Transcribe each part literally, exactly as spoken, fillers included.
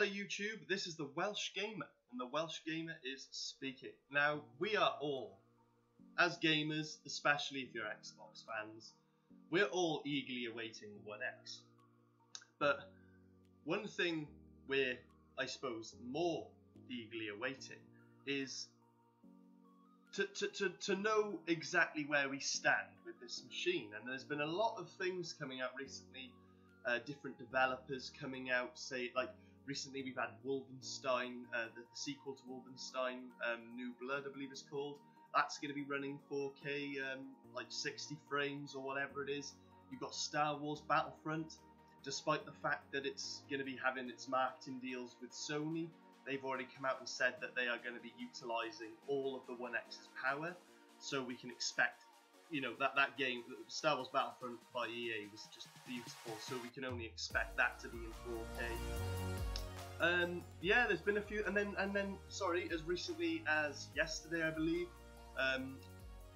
Hello YouTube, this is The Welsh Gamer, and The Welsh Gamer is speaking. Now, we are all, as gamers, especially if you're Xbox fans, we're all eagerly awaiting One X. But one thing we're, I suppose, more eagerly awaiting is to, to, to, to know exactly where we stand with this machine. And there's been a lot of things coming out recently, uh, different developers coming out, say, like, recently we've had Wolfenstein, uh, the, the sequel to Wolfenstein, um, New Blood, I believe it's called. That's going to be running four K, um, like sixty frames or whatever it is. You've got Star Wars Battlefront. Despite the fact that it's going to be having its marketing deals with Sony, they've already come out and said that they are going to be utilising all of the One X's power. So we can expect, you know, that, that game, Star Wars Battlefront by E A was just beautiful. So we can only expect that to be in four K. Um, yeah, there's been a few, and then and then sorry, as recently as yesterday, I believe, um,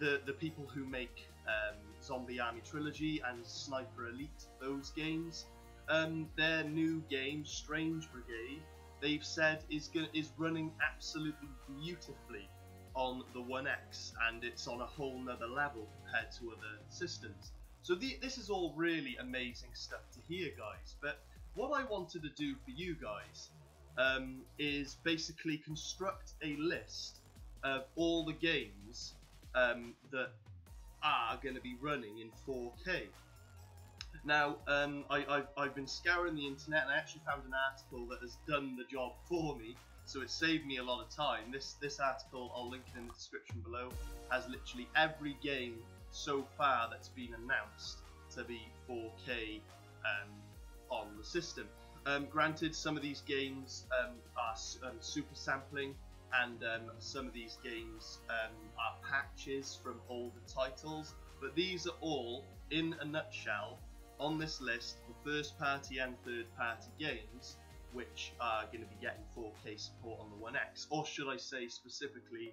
the the people who make um, Zombie Army Trilogy and Sniper Elite, those games, um, their new game Strange Brigade, they've said is gonna, is running absolutely beautifully on the One X, and it's on a whole nother level compared to other systems. So the, this is all really amazing stuff to hear, guys, but. What I wanted to do for you guys um, is basically construct a list of all the games um, that are going to be running in four K. Now, um, I, I've, I've been scouring the internet and I actually found an article that has done the job for me, so it saved me a lot of time. This, this article, I'll link it in the description below, has literally every game so far that's been announced to be four K um, on the system. Um, granted, some of these games um, are um, super sampling, and um, some of these games um, are patches from older titles, but these are all, in a nutshell, on this list for first party and third party games, which are going to be getting four K support on the One X, or should I say specifically,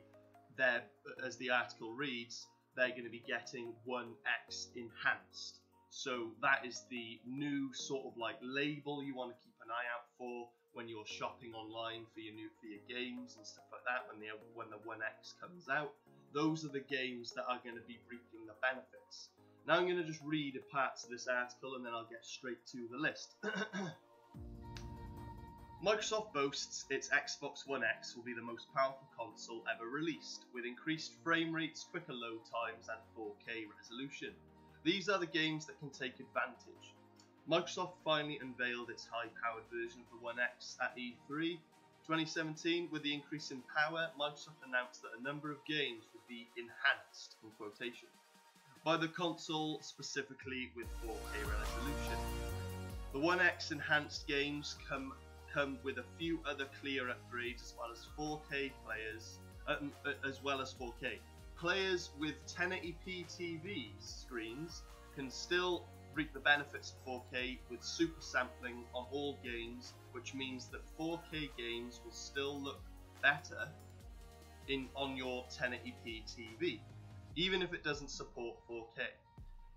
they're, as the article reads, they're going to be getting One X enhanced. So that is the new sort of like label you want to keep an eye out for when you're shopping online for your new for your games and stuff like that. When the when the One X comes out, those are the games that are going to be reaping the benefits. Now I'm going to just read a part of this article and then I'll get straight to the list. Microsoft boasts its Xbox One X will be the most powerful console ever released, with increased frame rates, quicker load times, and four K resolution. These are the games that can take advantage. Microsoft finally unveiled its high-powered version of the One X at E three twenty seventeen. With the increase in power, Microsoft announced that a number of games would be enhanced, in quotation, by the console, specifically with four K resolution. The One X enhanced games come, come with a few other clear upgrades as well as four K players, um, as well as four K. Players with ten eighty p T V screens can still reap the benefits of four K with super sampling on all games, which means that four K games will still look better in on your ten eighty p T V, even if it doesn't support four K.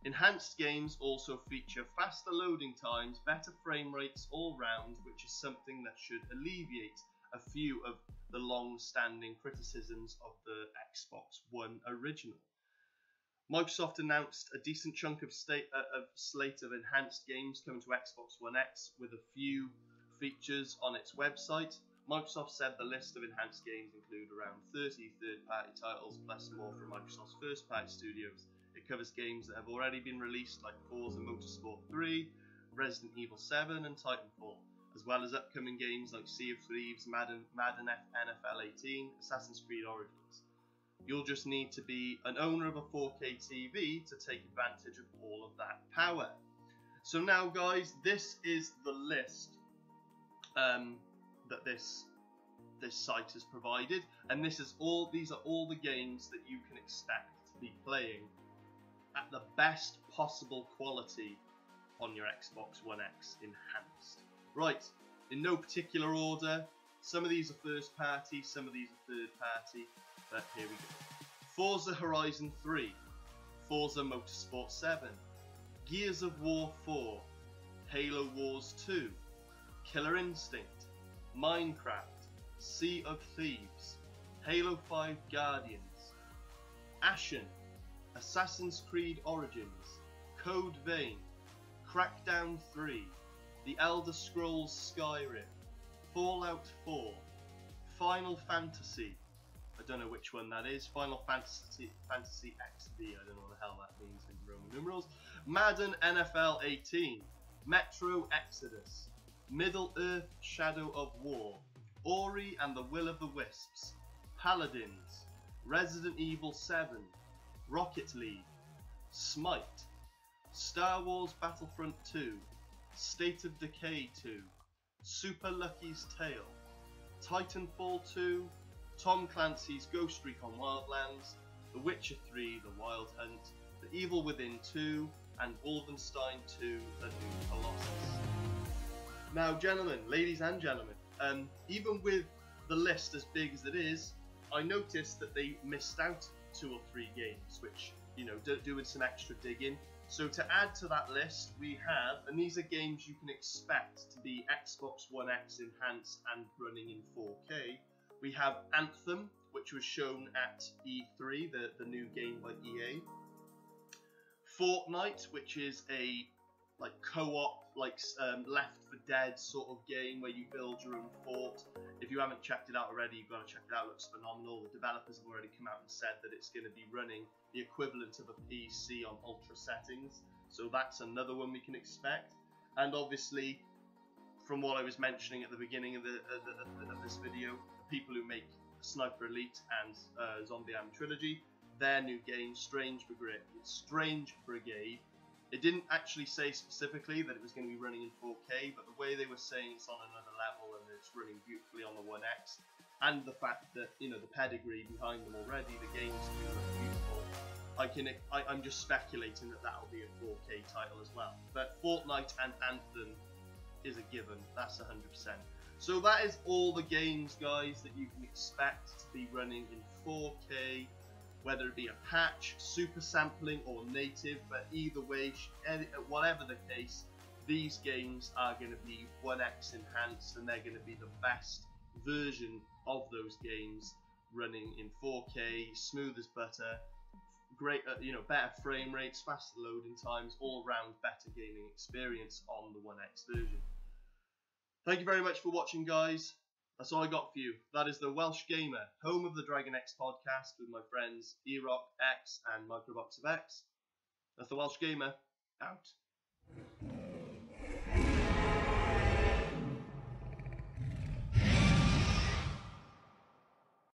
Enhanced games also feature faster loading times, better frame rates all round, which is something that should alleviate a few of the long-standing criticisms of the Xbox One original. Microsoft announced a decent chunk of, state, uh, of slate of enhanced games coming to Xbox One X with a few features on its website. Microsoft said the list of enhanced games include around thirty third-party titles plus more from Microsoft's first-party studios. It covers games that have already been released like Forza Motorsport three, Resident Evil seven and Titanfall, as well as upcoming games like Sea of Thieves, Madden, Madden N F L eighteen, Assassin's Creed Origins. You'll just need to be an owner of a four K T V to take advantage of all of that power. So now guys, this is the list um, that this, this site has provided, and this is all, these are all the games that you can expect to be playing at the best possible quality on your Xbox One X enhanced. Right, in no particular order, some of these are first party, some of these are third party, but here we go. Forza Horizon three, Forza Motorsport seven, Gears of War four, Halo Wars two, Killer Instinct, Minecraft, Sea of Thieves, Halo five Guardians, Ashen, Assassin's Creed Origins, Code Vein, Crackdown three, The Elder Scrolls Skyrim, Fallout four, Final Fantasy, I don't know which one that is, Final Fantasy Fantasy X D, I don't know what the hell that means in Roman numerals, Madden N F L eighteen, Metro Exodus, Middle Earth Shadow of War, Ori and the Will of the Wisps, Paladins, Resident Evil seven, Rocket League, Smite, Star Wars Battlefront two, State of Decay two, Super Lucky's Tale, Titanfall two, Tom Clancy's Ghost Recon Wildlands, The Witcher three, The Wild Hunt, The Evil Within two, and Wolfenstein two, The New Colossus. Now gentlemen, ladies and gentlemen, um, even with the list as big as it is, I noticed that they missed out two or three games, which, you know, doing some extra digging. So to add to that list, we have, and these are games you can expect to be Xbox One X enhanced and running in four K, we have Anthem, which was shown at E three, the, the new game by E A. Fortnite, which is a like co-op, like um, Left for Dead sort of game where you build your own fort. If you haven't checked it out already, you've got to check it out, it looks phenomenal. The developers have already come out and said that it's going to be running the equivalent of a P C on ultra settings, so that's another one we can expect. And obviously, from what I was mentioning at the beginning of, the, of, the, of this video, the people who make Sniper Elite and uh, Zombie Army Trilogy, their new game, Strange Brigade, Strange Brigade, it didn't actually say specifically that it was going to be running in four K, but the way they were saying it's on another level and it's running beautifully on the One X, and the fact that, you know, the pedigree behind them already, the games do look beautiful. I can, I, I'm just speculating that that'll be a four K title as well. But Fortnite and Anthem is a given, that's one hundred percent. So that is all the games, guys, that you can expect to be running in four K, whether it be a patch, super sampling or native, but either way, whatever the case, these games are going to be one X enhanced and they're going to be the best version of those games running in four K, smooth as butter, great, uh, you know, better frame rates, faster loading times, all around better gaming experience on the One X version. Thank you very much for watching, guys. That's all I got for you. That is The Welsh Gamer, home of the Dragon X podcast with my friends Erock X and Microbox of X. That's The Welsh Gamer, out.